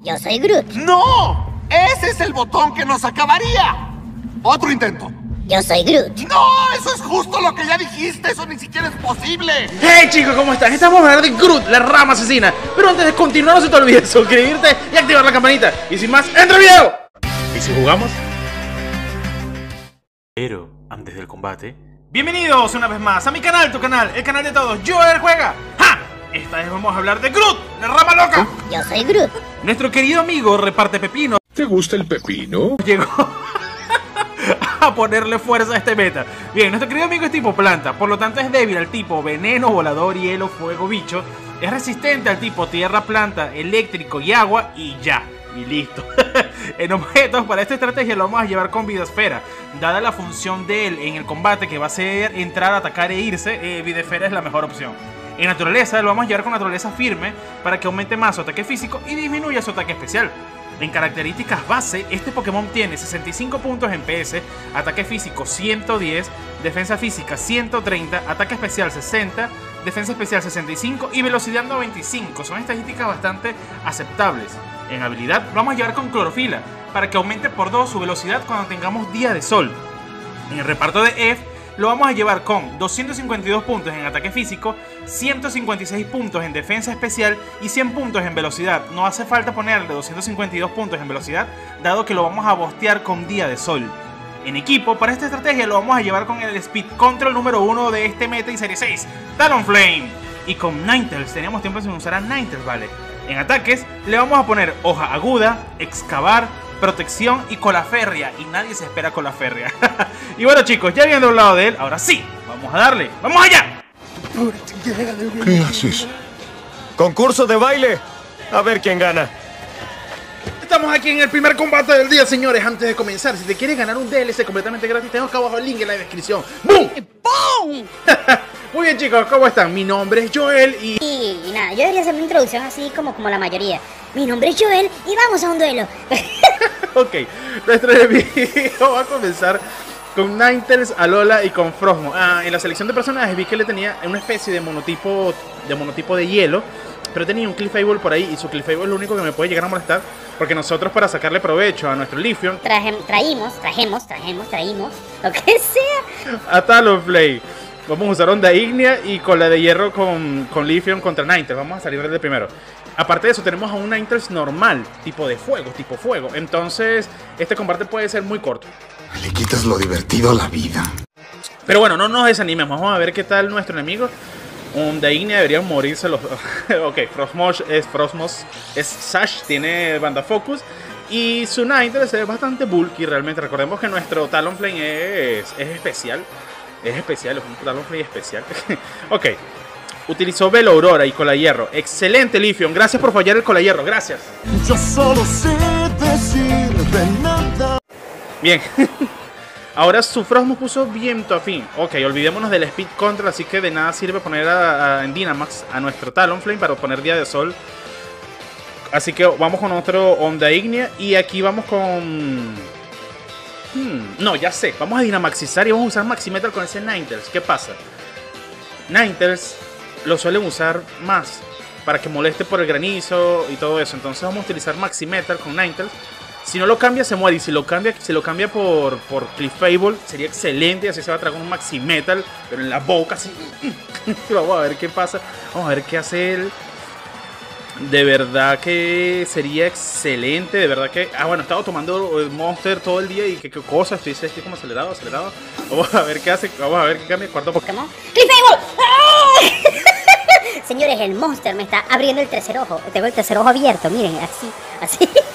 Yo soy Groot. ¡No! ¡Ese es el botón que nos acabaría! Otro intento. Yo soy Groot. ¡No! ¡Eso es justo lo que ya dijiste! ¡Eso ni siquiera es posible! ¡Hey chicos! ¿Cómo están? Estamos hablando de Groot, la rama asesina. Pero antes de continuar, no se te olvide de suscribirte y activar la campanita. Y sin más, ¡entra el video! ¿Y si jugamos? Pero antes del combate... Bienvenidos una vez más a mi canal, tu canal, el canal de todos. Joel Juega. ¡Ja! Esta vez vamos a hablar de Groot, la rama loca. Yo soy Groot. Nuestro querido amigo reparte pepino. ¿Te gusta el pepino? Llegó a ponerle fuerza a este meta. Bien, nuestro querido amigo es tipo planta, por lo tanto es débil al tipo veneno, volador, hielo, fuego, bicho. Es resistente al tipo tierra, planta, eléctrico y agua y ya. Y listo. En objetos, para esta estrategia lo vamos a llevar con Vidasfera. Dada la función de él en el combate, que va a ser entrar, atacar e irse, Vidasfera es la mejor opción. En naturaleza lo vamos a llevar con naturaleza firme para que aumente más su ataque físico y disminuya su ataque especial. En características base, este Pokémon tiene 65 puntos en PS, ataque físico 110, defensa física 130, ataque especial 60, defensa especial 65 y velocidad 95. Son estadísticas bastante aceptables. En habilidad lo vamos a llevar con Clorofila para que aumente por 2 su velocidad cuando tengamos día de sol. En el reparto de F lo vamos a llevar con 252 puntos en ataque físico, 156 puntos en defensa especial y 100 puntos en velocidad. No hace falta ponerle 252 puntos en velocidad, dado que lo vamos a bostear con día de sol. En equipo, para esta estrategia lo vamos a llevar con el Speed Control número 1 de este meta y serie 6, Talonflame. Y con Ninetales, teníamos tiempo sin usar a Ninetales, ¿vale? En ataques le vamos a poner Hoja Aguda, Excavar, Protección y Colaférrea. Y nadie se espera Colaférrea. Y bueno chicos, ya habiendo hablado de él, ahora sí, vamos a darle. ¡Vamos allá! ¿Qué haces? ¡Concurso de baile! A ver quién gana. Estamos aquí en el primer combate del día, señores. Antes de comenzar, si te quieres ganar un DLC completamente gratis, tengo acá abajo el link en la descripción. ¡Bum! ¡Bum! Muy bien chicos, ¿cómo están? Mi nombre es Joel y... nada, yo debería hacer una introducción así como la mayoría. Mi nombre es Joel y vamos a un duelo. Ok, nuestro video va a comenzar con Ninetales, Alola y con Frosmo. En la selección de personajes vi que le tenía una especie de monotipo de hielo, pero tenía un Clefable por ahí y su Clefable es lo único que me puede llegar a molestar, porque nosotros para sacarle provecho a nuestro Leafeon traímos, lo que sea, a Talonflame. Vamos a usar Onda Ignea y con la de hierro con Leafeon contra Ninetales. Vamos a salir desde primero. Aparte de eso, tenemos a un Ninetales normal, tipo fuego. Entonces, este combate puede ser muy corto. Le quitas lo divertido a la vida. Pero bueno, no nos desanimemos. Vamos a ver qué tal nuestro enemigo. Onda Ignea debería morirse los... Ok, Frosmos es Sash, tiene banda Focus. Y su Ninetales es bastante bulky realmente. Recordemos que nuestro Talonflame es especial. Es un Talonflame especial. Ok. Utilizó Velo Aurora y Cola Hierro. Excelente, Leafeon. Gracias por fallar el Cola Hierro. Gracias. Yo solo sé decir de nada. Bien. Ahora su Frosmo puso Viento Afín. Ok, olvidémonos del Speed Control. Así que de nada sirve poner en Dynamax a nuestro Talonflame para poner Día de Sol. Así que vamos con otro Onda Ignea. Y aquí vamos con... no, ya sé, vamos a dinamaxizar y vamos a usar Maximetal con ese Ninetales. ¿Qué pasa? Ninetales lo suelen usar más para que moleste por el granizo y todo eso. Entonces vamos a utilizar Maximetal con Ninetales. Si no lo cambia, se muere. Y si lo cambia por Clefable, sería excelente. Así se va a tragar un Maximetal, pero en la boca así. Vamos a ver qué pasa. Vamos a ver qué hace él. De verdad que sería excelente, de verdad que... Ah, bueno, he estado tomando Monster todo el día y qué cosa, estoy como acelerado. Vamos a ver qué hace, vamos a ver qué cambia el cuarto Pokémon. ¡Clefable! Señores, el Monster me está abriendo el tercer ojo. Tengo el tercer ojo abierto, miren, así.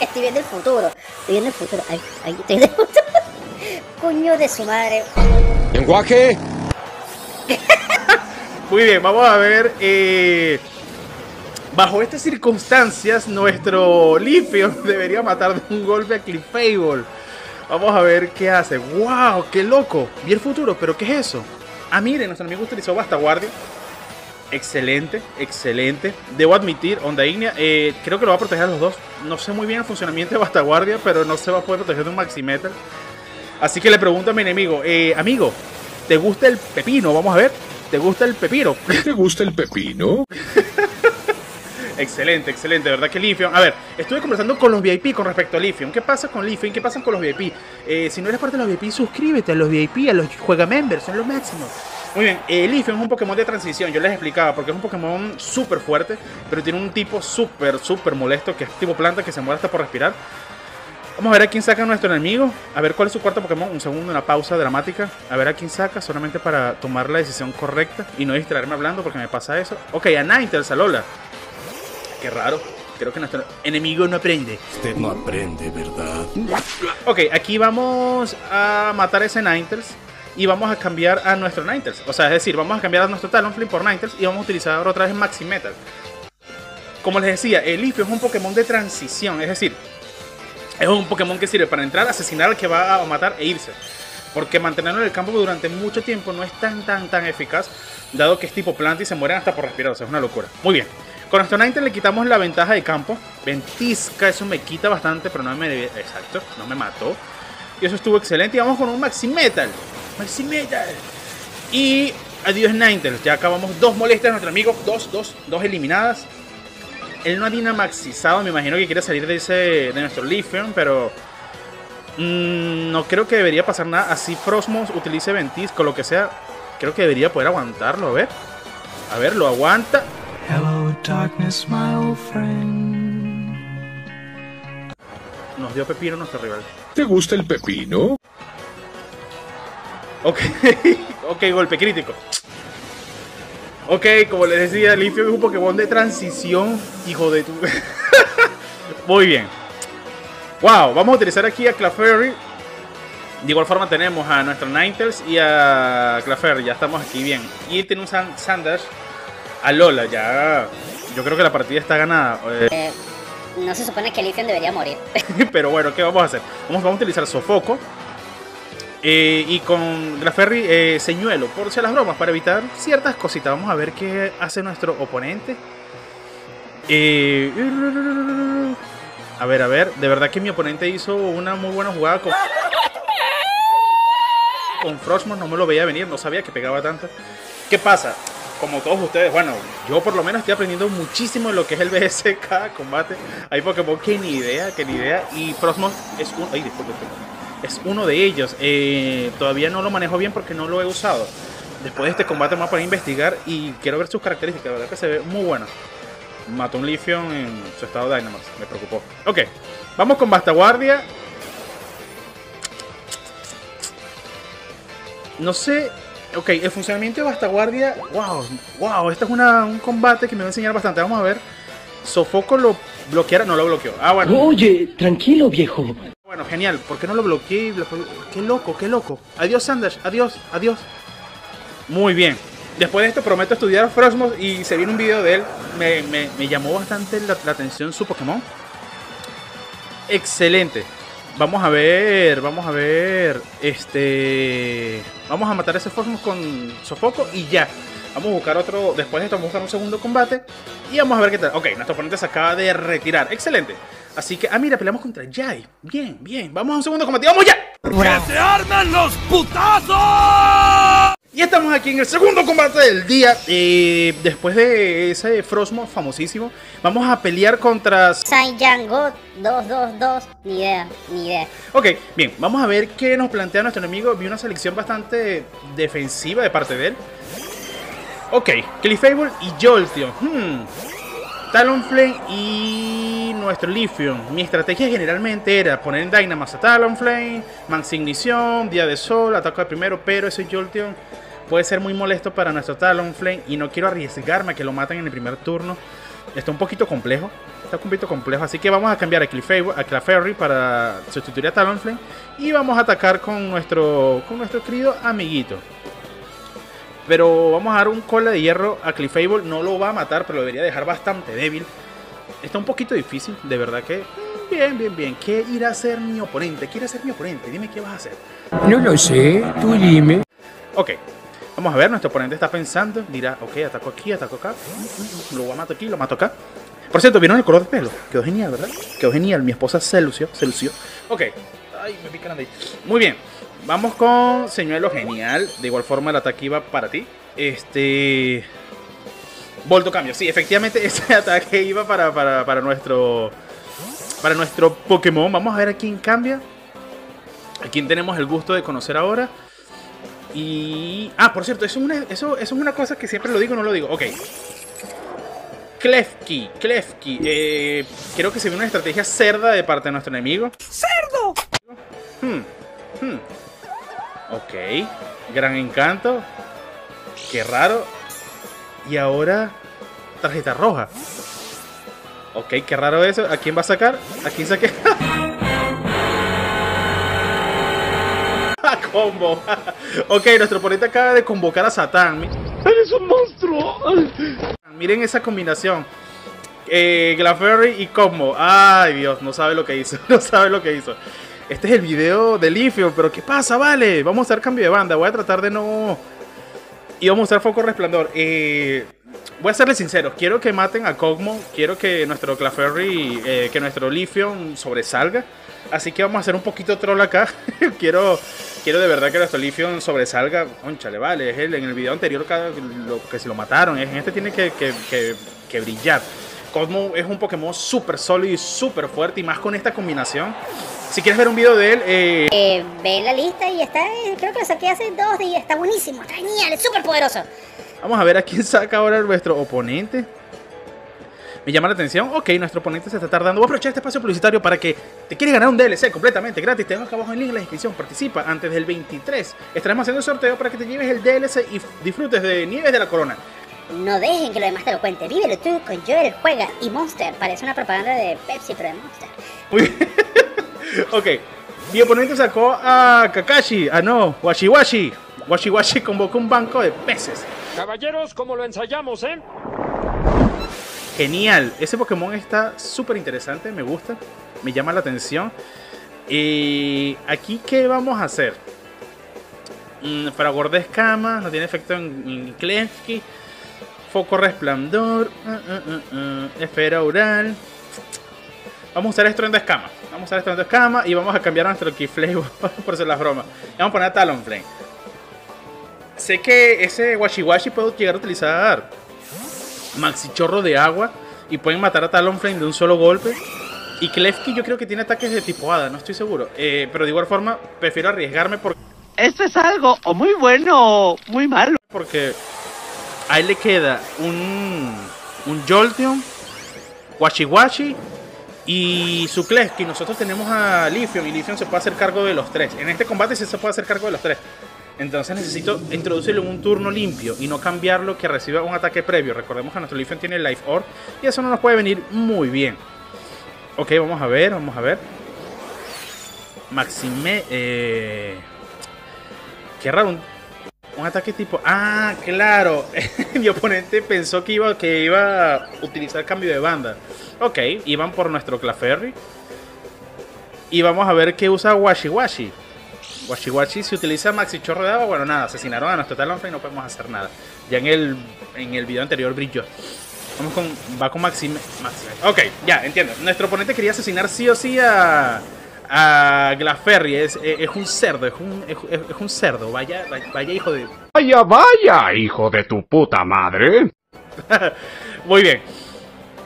Estoy viendo el futuro, Ay, estoy viendo el futuro. Coño de su madre. ¡Lenguaje! Muy bien, vamos a ver... Bajo estas circunstancias, nuestro Leafeon debería matar de un golpe a Clefable. Vamos a ver qué hace. ¡Wow! ¡Qué loco! Vi el futuro, ¿pero qué es eso? Ah, miren, nuestro amigo utilizó Bastaguardia. Excelente, excelente. Debo admitir, Onda Ignea, creo que lo va a proteger a los dos. No sé muy bien el funcionamiento de Bastaguardia, pero no se va a poder proteger de un Maximetal. Así que le pregunto a mi enemigo, amigo, ¿te gusta el pepino? Vamos a ver, ¿te gusta el pepino? ¿Te gusta el pepino? Excelente, excelente, de verdad que Lithium. A ver, estuve conversando con los VIP con respecto a Lithium. ¿Qué pasa con Lithium? ¿Qué pasa con los VIP? Si no eres parte de los VIP, suscríbete a los VIP, a los Juega Members, son los máximos. Muy bien, Lithium es un Pokémon de transición, yo les explicaba, porque es un Pokémon súper fuerte, pero tiene un tipo súper molesto, que es tipo planta, que se muere hasta por respirar. Vamos a ver a quién saca nuestro enemigo. A ver cuál es su cuarto Pokémon. Un segundo, una pausa dramática. A ver a quién saca, solamente para tomar la decisión correcta y no distraerme hablando porque me pasa eso. Ok, a Ninetales, a Lola. Qué raro. Creo que nuestro enemigo no aprende. Usted no aprende, ¿verdad? Ok, aquí vamos a matar a ese Ninetales y vamos a cambiar a nuestro Ninetales. O sea, es decir, vamos a cambiar a nuestro Talonflame por Ninetales y vamos a utilizar ahora otra vez Maximetal. Como les decía, el Lithium es un Pokémon de transición, es decir, es un Pokémon que sirve para entrar, asesinar al que va a matar e irse. Porque mantenerlo en el campo durante mucho tiempo no es tan eficaz, dado que es tipo planta y se mueren hasta por respirar, o sea, es una locura. Muy bien, con nuestro Ninetales le quitamos la ventaja de campo. Ventisca, eso me quita bastante, pero no me... Exacto, no me mató. Y eso estuvo excelente, y vamos con un Maximetal. Maximetal. Y adiós Ninetales, ya acabamos. Dos molestias a nuestro amigo, dos eliminadas. Él no ha dinamaxizado, me imagino que quiere salir de nuestro Lithium, pero no creo que debería pasar nada. Así Frostmourne utilice Ventisco, lo que sea, creo que debería poder aguantarlo, a ver. A ver, lo aguanta. Hello, darkness, my old friend. Nos dio pepino nuestro rival. ¿Te gusta el pepino? Ok, ok, golpe crítico. Ok, como les decía, Lithium es un Pokémon de transición, hijo de tu... Muy bien. Wow, vamos a utilizar aquí a Clefairy. De igual forma tenemos a nuestro Ninetales y a Clefairy, ya estamos aquí bien. Y tiene un Sanders a Lola, ya... Yo creo que la partida está ganada. No se supone que Lithium debería morir. Pero bueno, ¿qué vamos a hacer? Vamos a utilizar Sofoco. Y con Clefairy, señuelo, por si a las bromas, para evitar ciertas cositas. Vamos a ver qué hace nuestro oponente. A ver, de verdad que mi oponente hizo una muy buena jugada con Frostmourne, no me lo veía venir, no sabía que pegaba tanto. ¿Qué pasa? Como todos ustedes, bueno, yo por lo menos estoy aprendiendo muchísimo de lo que es el BS cada combate. Hay Pokémon que ni idea, y Frostmourne es un... Ay, disculpe. Es uno de ellos. Todavía no lo manejo bien porque no lo he usado. Después de este combate me voy a poner a investigar y quiero ver sus características. La verdad que se ve muy buena. Mató un Lithium en su estado Dynamax. Me preocupó. Ok. Vamos con Bastaguardia. No sé. Ok. El funcionamiento de Bastaguardia. Wow. Wow. Este es un combate que me va a enseñar bastante. Vamos a ver. Sofoco lo bloqueara. No lo bloqueó. Ah, bueno. Oye, tranquilo, viejo. Bueno, genial, ¿por qué no lo bloqueé? ¡Qué loco, qué loco! Adiós Sanders, adiós, adiós. Muy bien, después de esto prometo estudiar Frostmourne y se viene un video de él. Me llamó bastante la atención su Pokémon. Excelente. Vamos a ver. Vamos a matar a ese Frostmourne con Sofoco y ya. Vamos a buscar otro, después de esto vamos a buscar un segundo combate y vamos a ver qué tal. Ok, nuestro oponente se acaba de retirar, excelente. Así que, mira, peleamos contra Jai. Bien, bien, vamos a un segundo combate, ¡vamos ya! ¡Que se armen los putazos! Y estamos aquí en el segundo combate del día. Después de ese Frostmourne famosísimo, vamos a pelear contra... Saiyangot 222, ni idea. Ok, bien, vamos a ver qué nos plantea nuestro enemigo. Vi una selección bastante defensiva de parte de él. Ok, Clefable y Jolteon. Talonflame y nuestro Lithium. Mi estrategia generalmente era poner en Dynamax a Talonflame, Mansignición, Día de Sol, ataco de primero, pero ese Jolteon puede ser muy molesto para nuestro Talonflame y no quiero arriesgarme a que lo maten en el primer turno. Está un poquito complejo, así que vamos a cambiar a Clefairy para sustituir a Talonflame y vamos a atacar con nuestro querido amiguito. Pero vamos a dar un cola de hierro a Clefable. No lo va a matar, pero lo debería dejar bastante débil. Está un poquito difícil, de verdad que... Bien. ¿Qué irá a hacer mi oponente? Dime qué vas a hacer. No lo sé, tú dime. Ok, vamos a ver, nuestro oponente está pensando. Dirá, ok, ataco aquí, ataco acá. Lo mato aquí, lo mato acá. Por cierto, ¿vieron el color de pelo? Quedó genial, ¿verdad? Quedó genial, mi esposa se lució, Ok, ay, me pican ahí. Muy bien. Vamos con señuelo, genial. De igual forma el ataque iba para ti. Volto cambio, sí, efectivamente ese ataque iba para nuestro Pokémon. Vamos a ver a quién cambia. A quién tenemos el gusto de conocer ahora. Y... ah, por cierto, eso es una cosa que siempre lo digo, no lo digo. Ok. Klefki. Creo que se ve una estrategia cerda de parte de nuestro enemigo. ¡Cerdo! Ok. Gran encanto. Qué raro. Y ahora... tarjeta roja. Ok, qué raro eso. ¿A quién va a sacar? ¿A quién saqué? Combo. Ok, nuestro oponente acaba de convocar a Satán. ¡Eres un monstruo! Miren esa combinación. Glaferry y Combo. Ay, Dios, no sabe lo que hizo. No sabe lo que hizo. Este es el video del Ifeo, pero ¿qué pasa? Vale, vamos a hacer cambio de banda. Voy a tratar de no... y vamos a usar Foco Resplandor. Voy a serles sincero, quiero que maten a Cogmo. Quiero que nuestro Claffery, que nuestro Leafeon sobresalga. Así que vamos a hacer un poquito troll acá. quiero de verdad que nuestro Leafeon sobresalga. Cónchale, vale, es en el video anterior que se lo mataron. En este tiene que brillar. Cogmo es un Pokémon súper sólido y súper fuerte, y más con esta combinación. Si quieres ver un video de él, ve la lista y está, creo que lo saqué hace 2 días, está buenísimo, está genial, es súper poderoso. Vamos a ver a quién saca ahora nuestro oponente. Me llama la atención, ok, nuestro oponente se está tardando. Voy a aprovechar este espacio publicitario para que te quieres ganar un DLC completamente gratis. Te dejo acá abajo el link en la descripción, participa antes del 23. Estaremos haciendo el sorteo para que te lleves el DLC y disfrutes de Nieves de la Corona. No dejen que lo demás te lo cuente, vívelo tú con Joel Juega y Monster. Parece una propaganda de Pepsi, pero de Monster. Muy bien. Ok, mi oponente sacó a Kakashi, Washiwashi. Washiwashi convocó un banco de peces. Caballeros, como lo ensayamos, ¿eh? Genial, ese Pokémon está súper interesante, me gusta, me llama la atención. Aquí, ¿qué vamos a hacer? Fragor de escamas, no tiene efecto en Klefki. Foco resplandor, esfera oral. Vamos a usar estruendo escama. Vamos a usar estruendo escama y vamos a cambiar a nuestro Keyflame por ser las bromas. Vamos a poner a Talonflame. Sé que ese Washiwashi puede llegar a utilizar Maxi Chorro de agua y pueden matar a Talonflame de un solo golpe. Y Klefki yo creo que tiene ataques de tipo hada, no estoy seguro. Pero de igual forma prefiero arriesgarme porque... esto es algo o muy bueno o muy malo. Porque ahí le queda un Jolteon, Washiwashi y su Klefki. Nosotros tenemos a Leafeon y Leafeon se puede hacer cargo de los tres. En este combate sí se puede hacer cargo de los tres. Entonces necesito introducirlo en un turno limpio y no cambiarlo que reciba un ataque previo. Recordemos que nuestro Leafeon tiene Life Orb y eso no nos puede venir muy bien. Ok, vamos a ver. Maxime... qué raro, un ataque tipo... ah, claro. Mi oponente pensó que iba a utilizar cambio de banda. Ok, iban por nuestro Claffery. Y vamos a ver qué usa Washiwashi. Washiwashi se utiliza Maxi Chorro de agua. Bueno, nada, asesinaron a nuestro Talonflame y no podemos hacer nada. Ya en el video anterior brilló. Va con Maxime. Ok, ya, entiendo. Nuestro oponente quería asesinar sí o sí a Glaferry. Es un cerdo, es un cerdo. Vaya hijo de... Vaya, hijo de tu puta madre. Muy bien.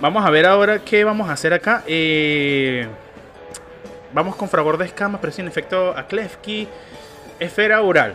Vamos a ver ahora qué vamos a hacer acá. Vamos con fragor de escamas, pero sin efecto a Klefki. Esfera oral.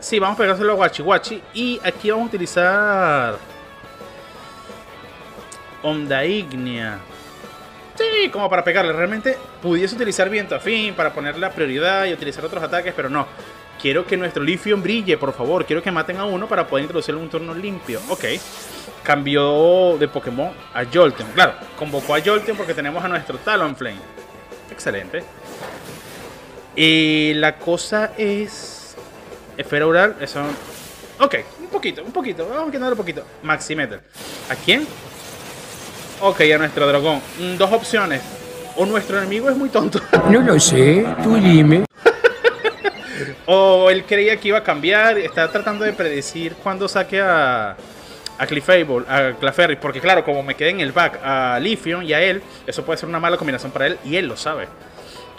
Sí, vamos a pegárselo a Washiwashi. Y aquí vamos a utilizar Onda Ignea. Sí, como para pegarle. Realmente pudiese utilizar Viento Afín para poner la prioridad y utilizar otros ataques, pero no. Quiero que nuestro Leafeon brille, por favor. Quiero que maten a uno para poder introducirlo en un turno limpio. Ok. Cambió de Pokémon a Jolteon. Claro, convocó a Jolteon porque tenemos a nuestro Talonflame. Excelente. Y la cosa es... esfera oral, eso... ok, un poquito. Vamos a quitarle un poquito. Maximetal. ¿A quién? Ok, a nuestro dragón. 2 opciones. O nuestro enemigo es muy tonto. No lo sé, tú dime. O él creía que iba a cambiar. Está tratando de predecir cuando saque a Claffery. Porque claro, como me quedé en el back a Leafeon y a él, eso puede ser una mala combinación para él. Y él lo sabe.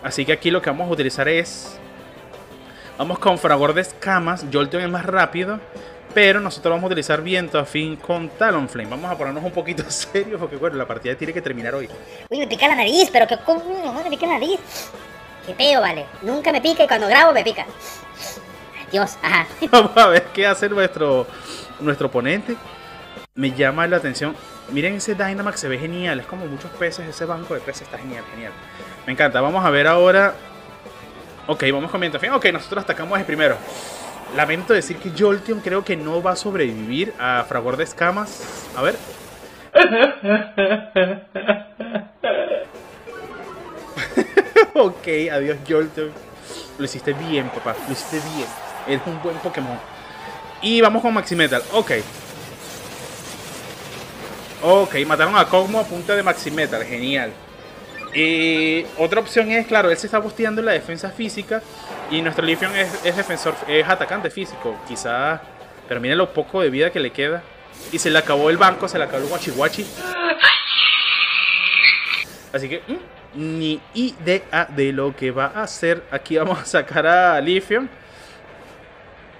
Así que aquí lo que vamos a utilizar es... vamos con fragor de escamas. Jolteon es más rápido. Pero nosotros vamos a utilizar viento afín con Talonflame. Vamos a ponernos un poquito serios porque, bueno, la partida tiene que terminar hoy. Uy, me pica la nariz, pero que... me pica la nariz. Qué peo, vale. Nunca me pica y cuando grabo me pica. Dios, ajá. Vamos a ver qué hace nuestro oponente. Me llama la atención. Miren ese Dynamax, se ve genial. Es como muchos peces, ese banco de peces está genial, genial. Me encanta. Vamos a ver ahora. Ok, vamos con viento afín. Ok, nosotros atacamos el primero. Lamento decir que Jolteon creo que no va a sobrevivir a Fragor de Escamas. A ver. Ok, adiós Jolteon. Lo hiciste bien, papá. Lo hiciste bien. Eres un buen Pokémon. Y vamos con Maximetal. Ok. Ok, mataron a Cosmo a punta de Maximetal. Genial. Otra opción es, claro, él se está busteando en la defensa física. Y nuestro Leafeon es atacante físico. Quizás. Pero miren lo poco de vida que le queda. Y se le acabó el banco, se le acabó el guachihuachi. Así que ni idea de lo que va a hacer. Aquí vamos a sacar a Leafeon.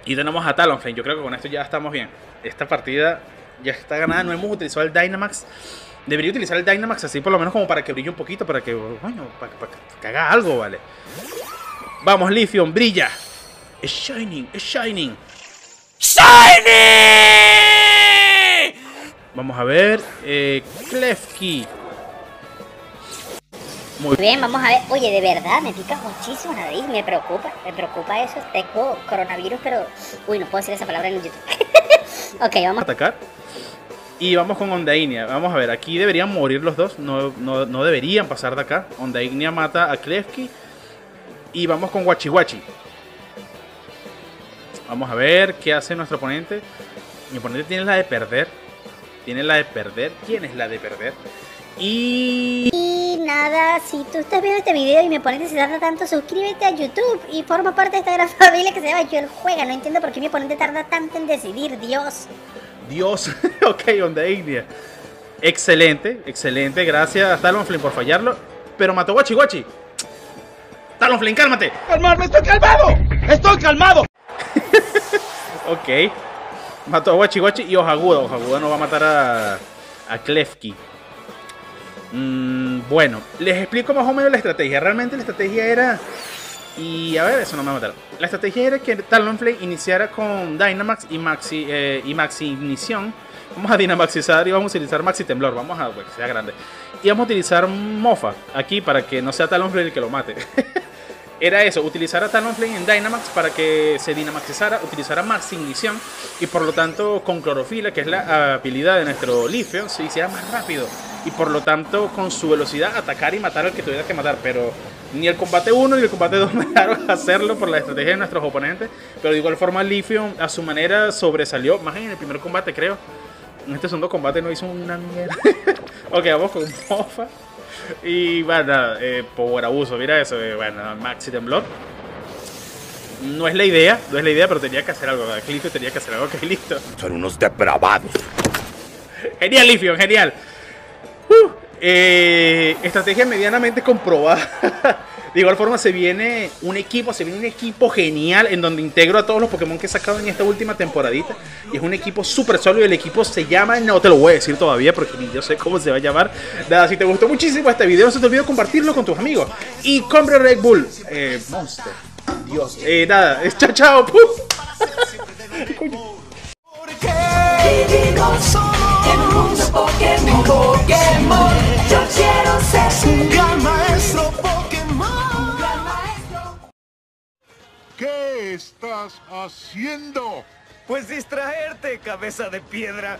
Y tenemos a Talonflame. Yo creo que con esto ya estamos bien. Esta partida ya está ganada. No hemos utilizado el Dynamax. Debería utilizar el Dynamax así por lo menos como para que brille un poquito. Para que, bueno, para que haga algo, vale. Vamos, Leafeon, brilla. Es Shining, es Shining. ¡Shining! Vamos a ver. Klefki. Muy bien, vamos a ver. Oye, de verdad, me pica muchísimo la nariz. Me preocupa eso. Tengo coronavirus, pero... Uy, no puedo decir esa palabra en YouTube. Ok, vamos a atacar. Y vamos con Ondainia. Vamos a ver, aquí deberían morir los dos. No deberían pasar de acá. Ondainia mata a Klefki. Y vamos con Guachihuachi. Vamos a ver qué hace nuestro oponente. Mi oponente tiene la de perder. Tiene la de perder. ¿Quién es la de perder? Y nada, si tú estás viendo este video y mi oponente se tarda tanto, suscríbete a YouTube y forma parte de esta gran familia que se llama Yo el Juega. No entiendo por qué mi oponente tarda tanto en decidir. Dios, ok, Ondainia. Excelente, excelente. Gracias a Talonflame por fallarlo. Pero mató Guachihuachi. Talonflame, cálmate. ¡Calmarme, estoy calmado! ¡Estoy calmado! Ok. Mató a Guachihuachi y Ojaguda. Ojaguda no va a matar a Klefki. Bueno, les explico más o menos la estrategia. Realmente la estrategia era... Y a ver, eso no me va a matar. La estrategia era que Talonflame iniciara con Dynamax y Maxi Ignición. Vamos a Dynamaxizar y vamos a utilizar Maxi Temblor. Vamos a que sea grande. Y vamos a utilizar Mofa aquí para que no sea Talonflame el que lo mate. Era eso, utilizar a Talonflame en Dynamax para que se Dynamaxizara, utilizar a Maxi Ignición. Y por lo tanto con Clorofila, que es la habilidad de nuestro Leafeon, se hiciera más rápido. Y por lo tanto con su velocidad atacar y matar al que tuviera que matar. Pero... ni el combate 1 ni el combate 2 me dejaron hacerlo por la estrategia de nuestros oponentes. Pero de igual forma Leafeon a su manera sobresalió. Más en el primer combate creo. En este segundo combate no hizo una mierda. Ok, vamos con Mofa. Y bueno, Power Abuso, mira eso. Bueno, Maxi Temblor. No es la idea, no es la idea, pero tenía que hacer algo. Leafeon tenía que hacer algo, ok, listo. Son unos depravados. Genial Leafeon, genial. Estrategia medianamente comprobada. De igual forma se viene un equipo genial en donde integro a todos los Pokémon que he sacado en esta última temporadita. Y es un equipo súper sólido. El equipo se llama, no te lo voy a decir todavía porque ni yo sé cómo se va a llamar. Nada, si te gustó muchísimo este video, no se te olvide compartirlo con tus amigos. Y compra Red Bull Monster. Dios, nada, chao, chao. En un mundo Pokémon, Pokémon, yo quiero ser un gran maestro Pokémon. ¿Qué estás haciendo? Pues distraerte, cabeza de piedra.